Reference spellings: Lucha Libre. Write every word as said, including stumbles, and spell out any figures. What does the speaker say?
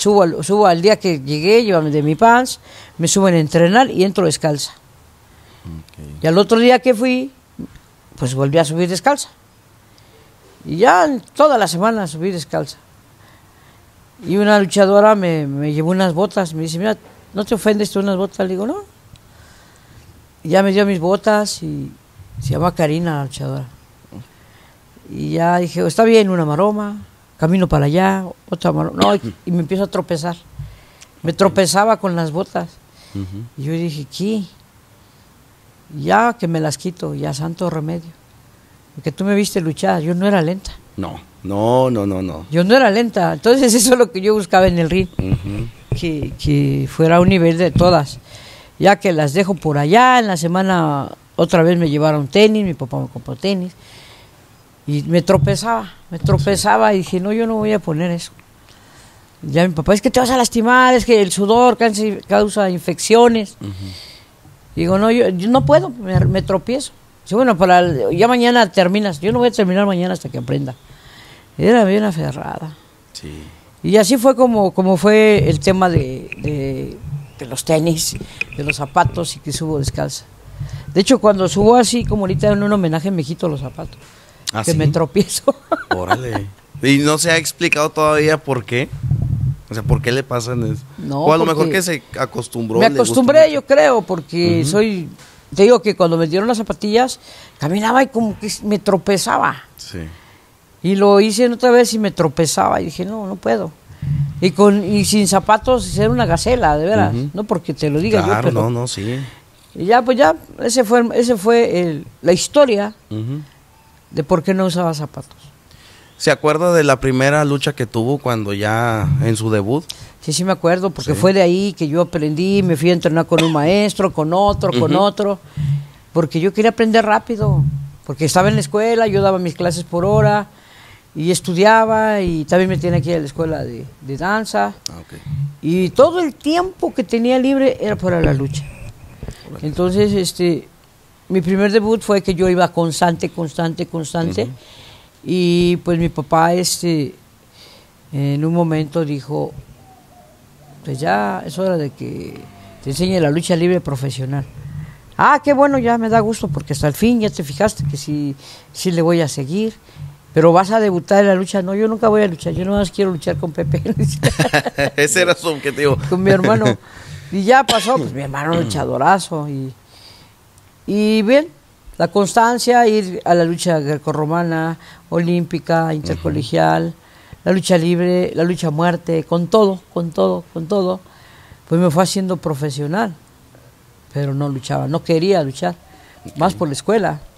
Subo al, subo al día que llegué, llevan de mi pants, me suben a entrenar y entro descalza. Okay. Y al otro día que fui, pues volví a subir descalza. Y ya toda la semana subí descalza. Y una luchadora me, me llevó unas botas, me dice, mira, ¿no te ofendes tú unas botas? Le digo, no. Y ya me dio mis botas y se llama Karina la luchadora. Y ya dije, está bien, una maroma, camino para allá, otra maroma. No, y, y me empiezo a tropezar. Me tropezaba con las botas. Uh-huh. Y yo dije, ¿qué? Ya que me las quito, ya santo remedio. Porque tú me viste luchar, yo no era lenta. No, no, no, no, no. Yo no era lenta, entonces eso es lo que yo buscaba en el ring. Uh-huh. que, que fuera a un nivel de todas. Ya que las dejo por allá, en la semana otra vez me llevaron tenis, mi papá me compró tenis. Y me tropezaba, me tropezaba y dije, no, yo no voy a poner eso. Ya mi papá, es que te vas a lastimar, es que el sudor causa infecciones. Uh-huh. Digo, no, yo, yo no puedo, me, me tropiezo. Dice, bueno, para el, ya mañana terminas, yo no voy a terminar mañana hasta que aprenda. Era bien aferrada. Sí. Y así fue como, como fue el tema de, de, de los tenis, de los zapatos y que subo descalza. De hecho, cuando subo así, como ahorita en un homenaje, me quito los zapatos. ¿Ah, que sí? Me tropiezo. Órale. ¿Y no se ha explicado todavía por qué? O sea, ¿por qué le pasan eso? No, o a lo mejor que se acostumbró. Me acostumbré, yo creo, porque uh-huh. soy... Te digo que cuando me dieron las zapatillas, caminaba y como que me tropezaba. Sí. Y lo hice otra vez y me tropezaba. Y dije, no, no puedo. Y con y sin zapatos era una gacela, de veras. Uh-huh. No porque te lo diga claro, yo, pero... no, no, sí. Y ya, pues ya, ese fue, ese fue el, la historia uh-huh. de por qué no usaba zapatos. ¿Se acuerda de la primera lucha que tuvo cuando ya en su debut? Sí, sí me acuerdo, porque sí. fue de ahí que yo aprendí, me fui a entrenar con un maestro, con otro, con uh-huh. otro, porque yo quería aprender rápido, porque estaba en la escuela, yo daba mis clases por hora, y estudiaba, y también me tenía que ir a la escuela de, de danza, ah, okay. y todo el tiempo que tenía libre era para la lucha. Entonces, este, mi primer debut fue que yo iba constante, constante, constante, uh-huh. y pues mi papá este en un momento dijo, pues ya es hora de que te enseñe la lucha libre profesional. Ah, qué bueno, ya me da gusto porque hasta el fin ya te fijaste que sí, sí le voy a seguir, pero vas a debutar en la lucha. No, yo nunca voy a luchar, yo nomás quiero luchar con Pepe. Ese era su objetivo. Con mi hermano. Y ya pasó, pues mi hermano luchadorazo. Y, y bien, la constancia, ir a la lucha grecorromana, olímpica, intercolegial, uh-huh. la lucha libre, la lucha a muerte, con todo, con todo, con todo, pues me fue haciendo profesional, pero no luchaba, no quería luchar, okay. más por la escuela.